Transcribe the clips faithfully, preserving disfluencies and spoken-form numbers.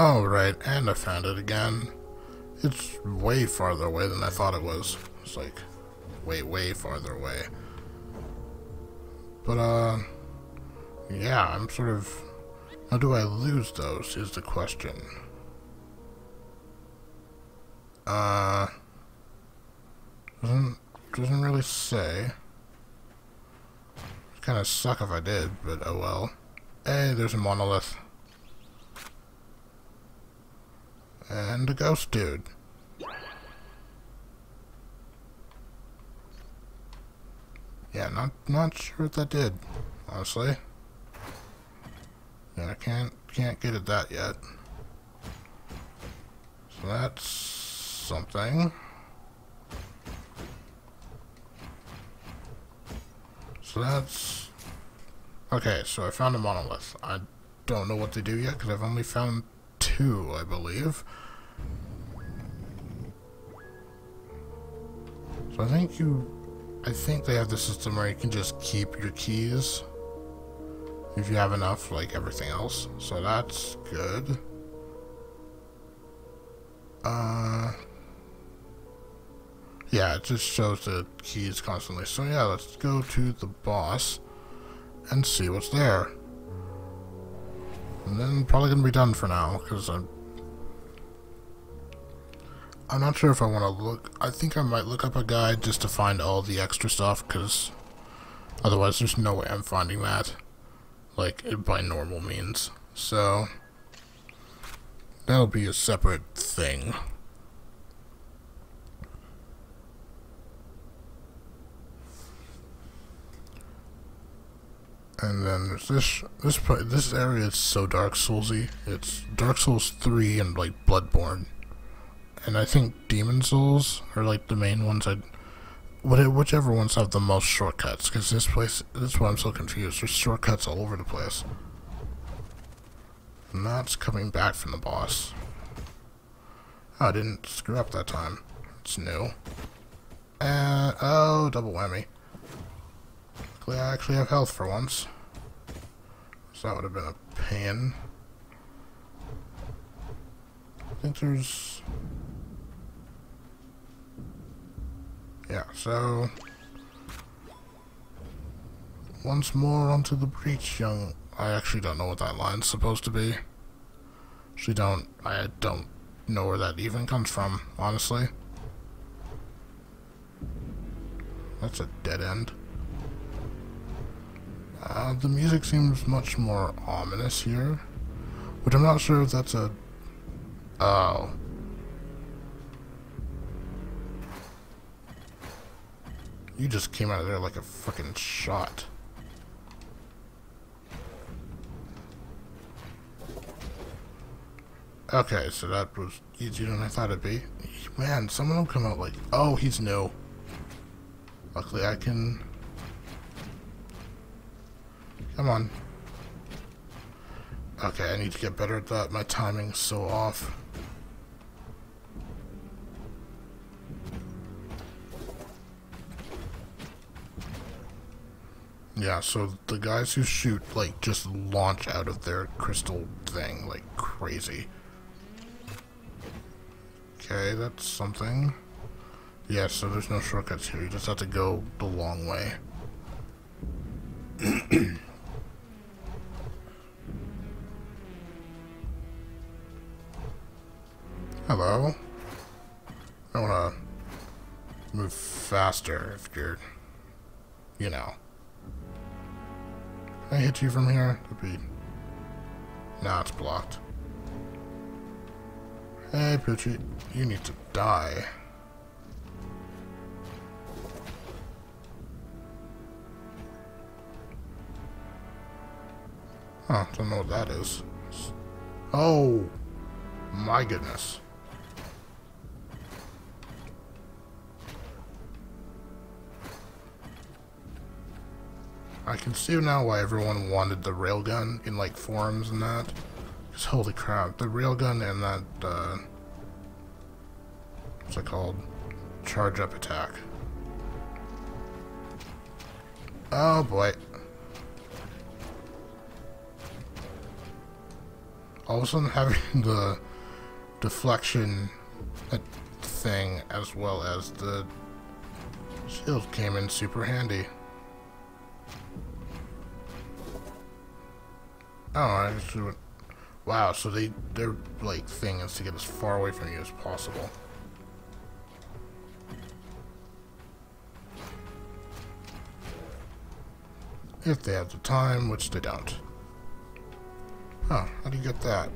Oh, right, and I found it again. It's way farther away than I thought it was. It's like way, way farther away. But, uh, yeah, I'm sort of... How do I lose those is the question. Uh... Doesn't, doesn't really say. It'd kind of suck if I did, but oh well. Hey, there's a monolith. And a ghost dude. Yeah, not not sure what that did, honestly. Yeah, I can't can't get at that yet. So that's something. So that's okay. So I found a monolith. I don't know what they do yet because I've only found two, I believe. So I think you. I think they have the system where you can just keep your keys if you have enough, like everything else. So that's good. Uh, yeah, it just shows the keys constantly. So yeah, let's go to the boss and see what's there. And then probably gonna be done for now because I'm. I'm not sure if I want to look... I think I might look up a guide just to find all the extra stuff, because otherwise there's no way I'm finding that, like, by normal means. So, that'll be a separate thing. And then there's this... This, this area is so Dark Souls-y. It's Dark Souls three and, like, Bloodborne. And I think Demon Souls are like the main ones. I, whichever ones have the most shortcuts, because this place, that's why I'm so confused. There's shortcuts all over the place. And that's coming back from the boss. Oh, I didn't screw up that time. It's new. And oh, double whammy. Luckily, I actually have health for once. So that would have been a pain. I think there's. Yeah, so once more onto the breach, young. I actually don't know what that line's supposed to be. Actually, don't I don't know where that even comes from, honestly. That's a dead end. Uh, the music seems much more ominous here, which I'm not sure if that's a. Oh. You just came out of there like a fucking shot. Okay, so that was easier than I thought it'd be. Man, someone will come out like... Oh, he's new. Luckily I can... Come on. Okay, I need to get better at that. My timing's so off. Yeah, so the guys who shoot, like, just launch out of their crystal thing like crazy. Okay, that's something. Yeah, so there's no shortcuts here. You just have to go the long way. Hello. I want to move faster if you're, you know. I hit you from here? That'd be... Nah, it's blocked. Hey, Poochie, you need to die. Huh, don't know what that is. Oh! My goodness. I can see now why everyone wanted the railgun in, like, forums and that. Because, holy crap, the railgun and that, uh... what's it called? Charge-up attack. Oh, boy. all of a sudden having the deflection thing as well as the shield came in super handy. Oh, I just went, wow, so they, their like thing is to get as far away from you as possible. If they have the time, which they don't. Huh, how do you get that?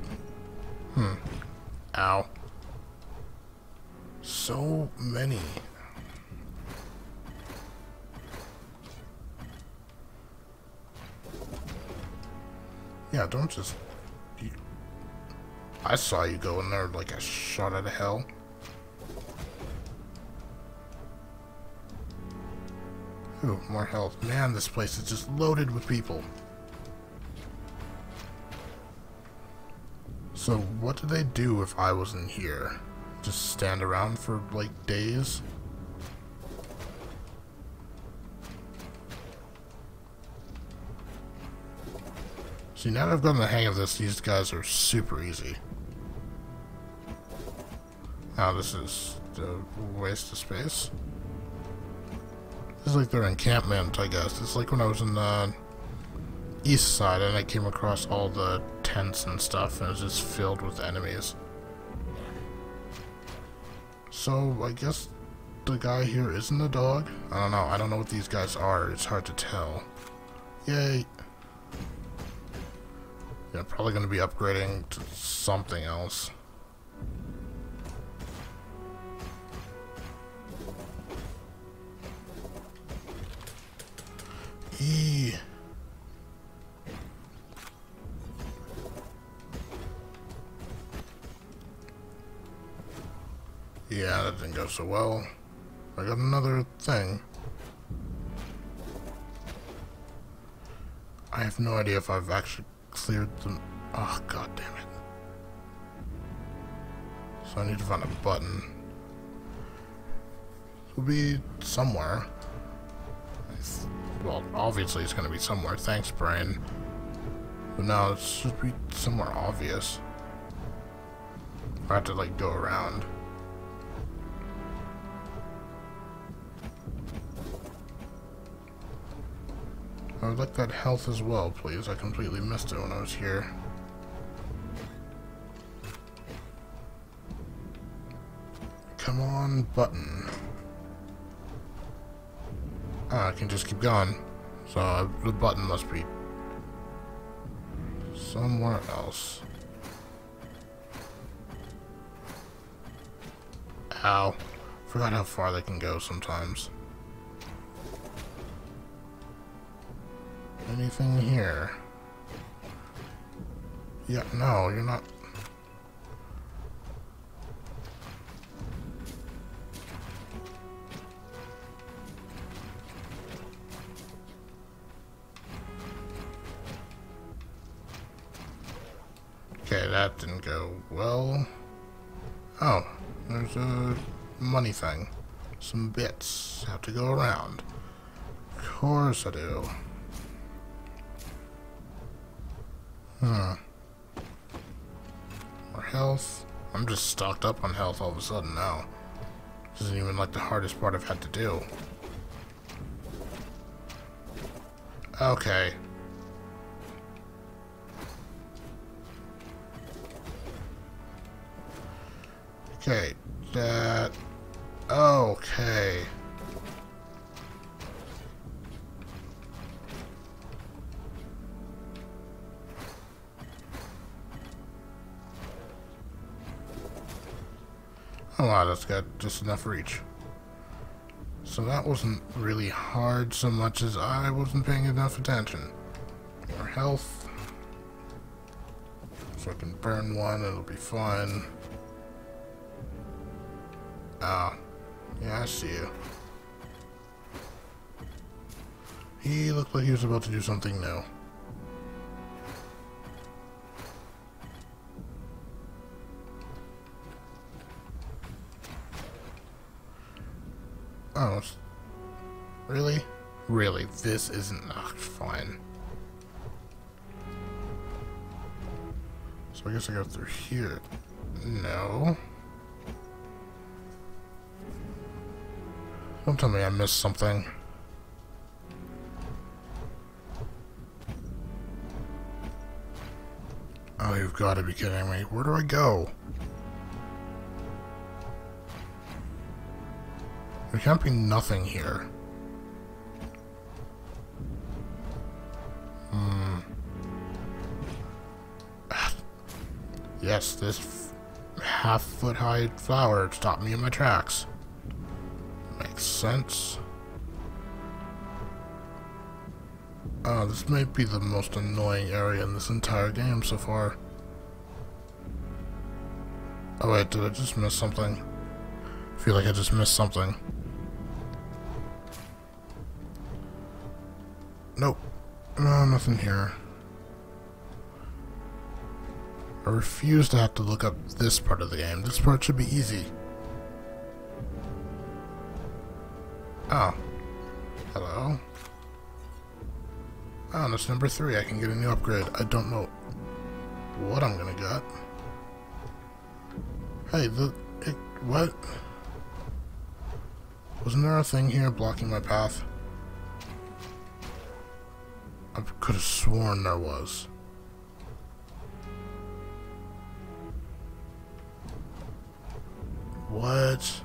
Hmm. Ow. So many. Yeah, don't just... You, I saw you go in there like a shot out of hell. Ooh, more health. Man, this place is just loaded with people. So what do they do if I wasn't here? Just stand around for like days? See, now that I've gotten the hang of this, these guys are super easy. Oh, this is a waste of space. This is like their encampment, I guess. It's like when I was in the east side and I came across all the tents and stuff and it was just filled with enemies. So, I guess the guy here isn't a dog? I don't know. I don't know what these guys are. It's hard to tell. Yay! Yeah, probably going to be upgrading to something else. Eee! Yeah, that didn't go so well. I got another thing. I have no idea if I've actually cleared them. Oh, god damn it. So I need to find a button. It'll be somewhere. Well, obviously it's gonna be somewhere. Thanks, brain. But no, it should be somewhere obvious. I have to, like, go around. I would like that health as well, please. I completely missed it when I was here. Come on, button. Ah, I can just keep going. So uh, the button must be somewhere else. Ow. Forgot how far they can go sometimes. Anything here? Yeah, no, you're not. Okay, that didn't go well. Oh, there's a money thing. Some bits. Have to go around. Of course I do. Hmm. More health. I'm just stocked up on health all of a sudden now. This isn't even like the hardest part I've had to do. Okay. Okay. That. Okay. Oh wow, that's got just enough reach. So that wasn't really hard so much as I wasn't paying enough attention. More health. So I can burn one, it'll be fine. Ah, yeah, I see you. He looked like he was about to do something new. Oh, really? Really, this isn't... Oh, fine. So I guess I got through here. No. Don't tell me I missed something. Oh, you've got to be kidding me. Where do I go? There can't be nothing here. Hmm. Yes, this half-foot-high flower stopped me in my tracks. Makes sense. Uh, this may be the most annoying area in this entire game so far. Oh wait, did I just miss something? I feel like I just missed something. Nope. No, nothing here. I refuse to have to look up this part of the game. This part should be easy. Oh. Hello? Oh, that's number three. I can get a new upgrade. I don't know what I'm gonna get. Hey, the... It, what? Wasn't there a thing here blocking my path? I could have sworn there was. What?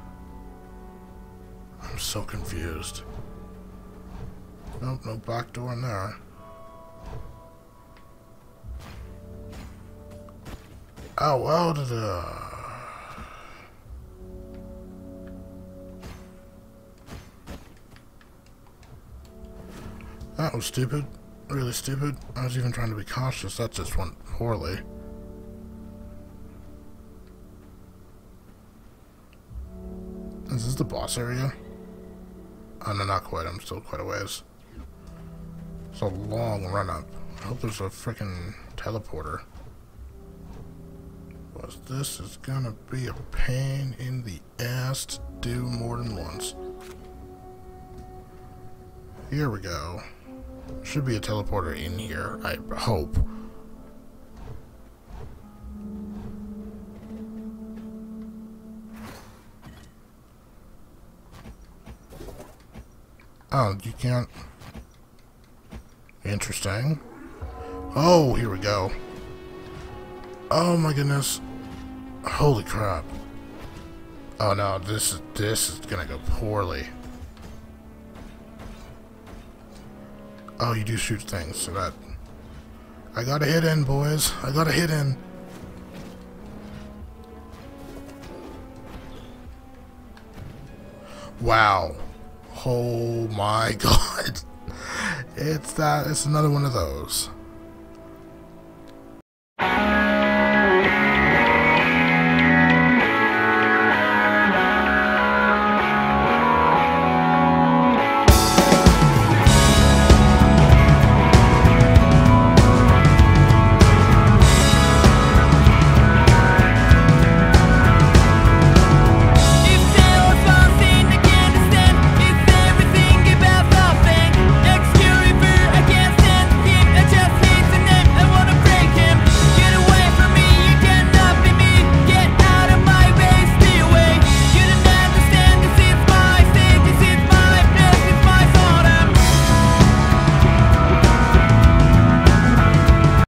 I'm so confused. Nope, no back door in there. Oh, well, did uh... That was stupid. Really stupid. I was even trying to be cautious. That just went poorly. Is this the boss area? Oh, no, not quite. I'm still quite a ways. It's a long run-up. I hope there's a freaking teleporter. Because this is gonna be a pain in the ass to do more than once. Here we go. Should be a teleporter in here, I hope. Oh, you can't... Interesting. Oh, here we go. Oh my goodness. Holy crap. Oh no, this is, this is gonna go poorly. Oh, you do shoot things, so that... I got a hit in, boys. I got a hit in. Wow. Oh my god. It's that. It's another one of those.